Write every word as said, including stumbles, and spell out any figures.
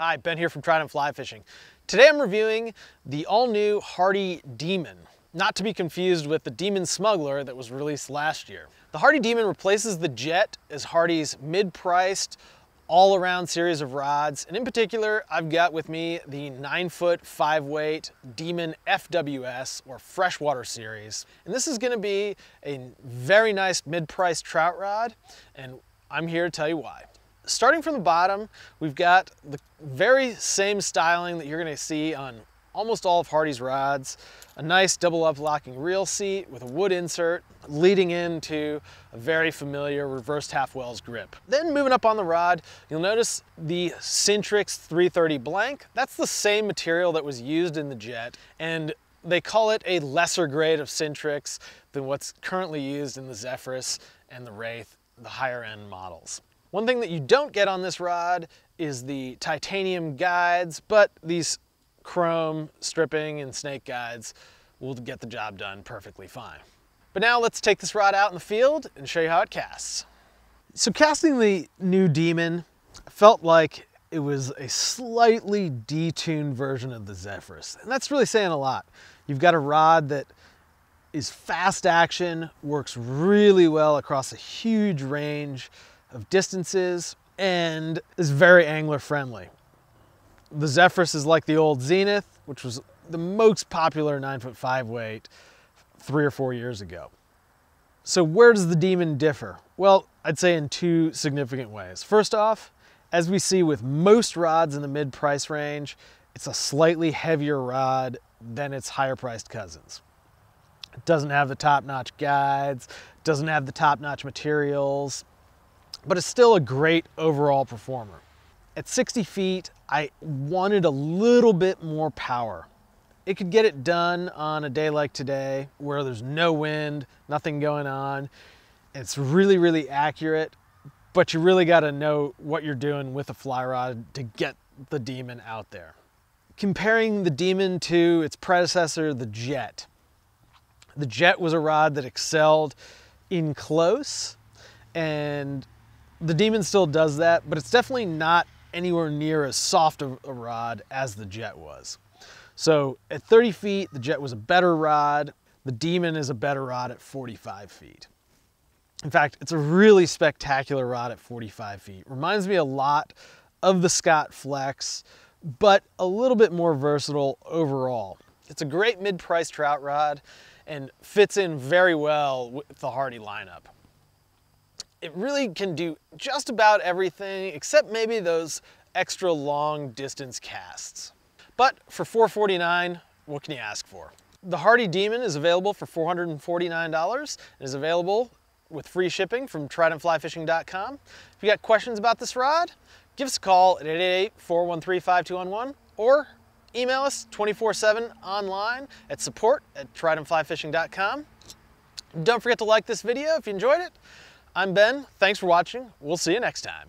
Hi, Ben here from Trident Fly Fishing. Today I'm reviewing the all-new Hardy Demon, not to be confused with the Demon Smuggler that was released last year. The Hardy Demon replaces the Jet as Hardy's mid-priced, all-around series of rods, and in particular, I've got with me the nine-foot, five-weight Demon F W S, or Freshwater Series. And this is gonna be a very nice mid-priced trout rod, and I'm here to tell you why. Starting from the bottom, we've got the very same styling that you're gonna see on almost all of Hardy's rods. A nice double up locking reel seat with a wood insert leading into a very familiar reversed half wells grip. Then moving up on the rod, you'll notice the Sintrix three thirty blank. That's the same material that was used in the Jet, and they call it a lesser grade of Sintrix than what's currently used in the Zephyrus and the Wraith, the higher end models. One thing that you don't get on this rod is the titanium guides, but these chrome stripping and snake guides will get the job done perfectly fine. But now let's take this rod out in the field and show you how it casts. So casting the new Demon felt like it was a slightly detuned version of the Zephyrus, and that's really saying a lot. You've got a rod that is fast action, works really well across a huge range of distances, and is very angler friendly. The Zephyrus is like the old Zenith, which was the most popular nine foot five weight three or four years ago. So where does the Demon differ? Well, I'd say in two significant ways. First off, as we see with most rods in the mid price range, it's a slightly heavier rod than its higher priced cousins. It doesn't have the top notch guides, doesn't have the top notch materials, but it's still a great overall performer. At sixty feet, I wanted a little bit more power. It could get it done on a day like today where there's no wind, nothing going on. It's really, really accurate, but you really gotta know what you're doing with a fly rod to get the Demon out there. Comparing the Demon to its predecessor, the Jet. The Jet was a rod that excelled in close, and the Demon still does that, but it's definitely not anywhere near as soft a rod as the Jet was. So at thirty feet, the Jet was a better rod. The Demon is a better rod at forty-five feet. In fact, it's a really spectacular rod at forty-five feet. Reminds me a lot of the Scott Flex, but a little bit more versatile overall. It's a great mid-price trout rod and fits in very well with the Hardy lineup. It really can do just about everything except maybe those extra long distance casts. But for four hundred forty-nine dollars, what can you ask for? The Hardy Demon is available for four hundred forty-nine dollars. It is available with free shipping from trident fly fishing dot com. If you got questions about this rod, give us a call at eight eight eight, four one three, five two one one or email us twenty-four seven online at support at trident fly fishing dot com. Don't forget to like this video if you enjoyed it. I'm Ben, thanks for watching. We'll see you next time.